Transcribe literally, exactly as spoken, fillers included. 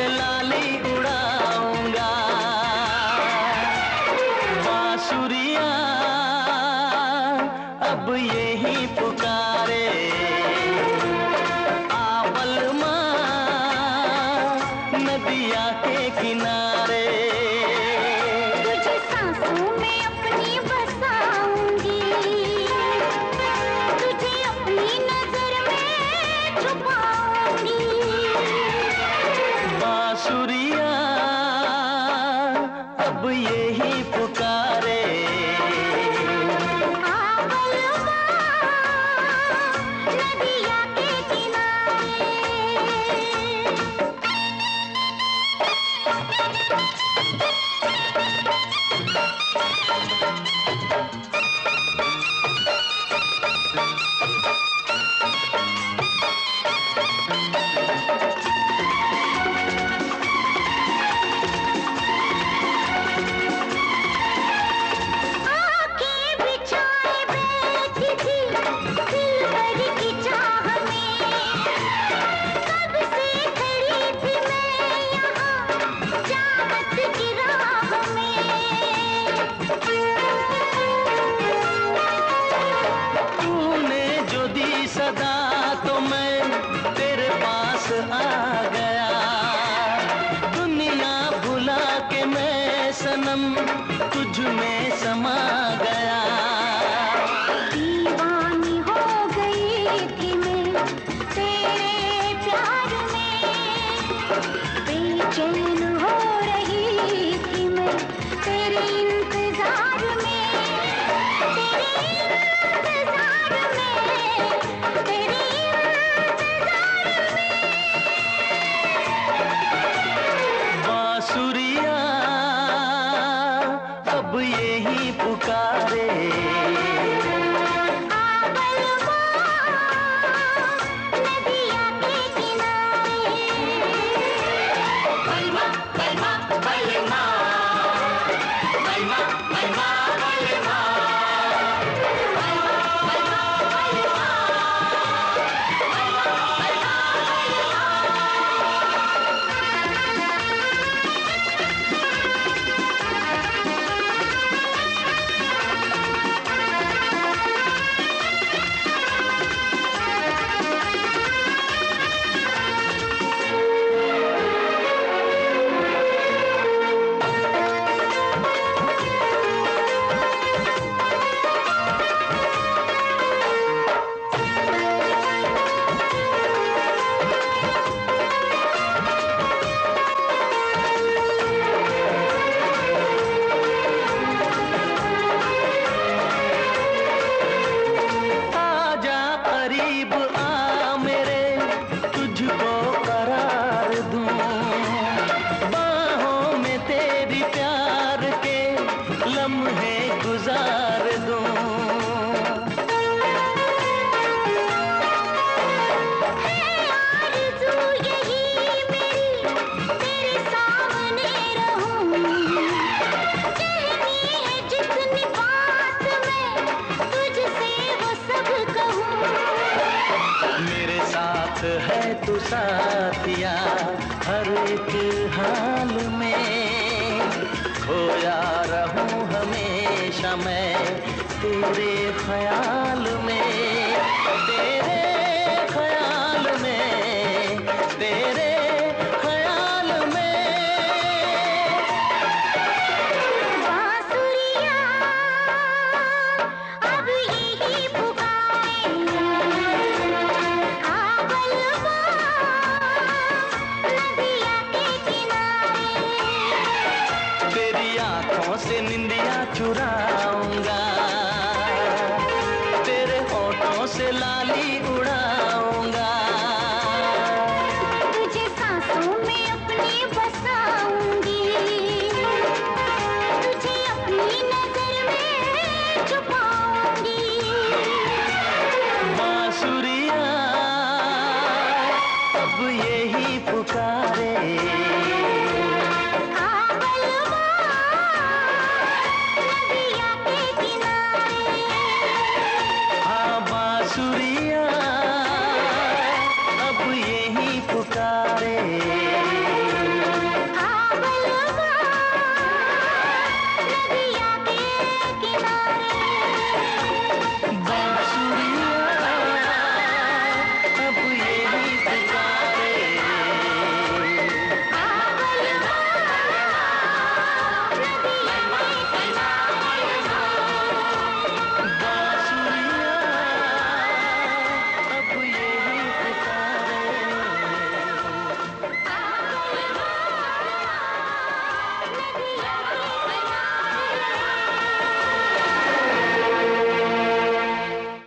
Be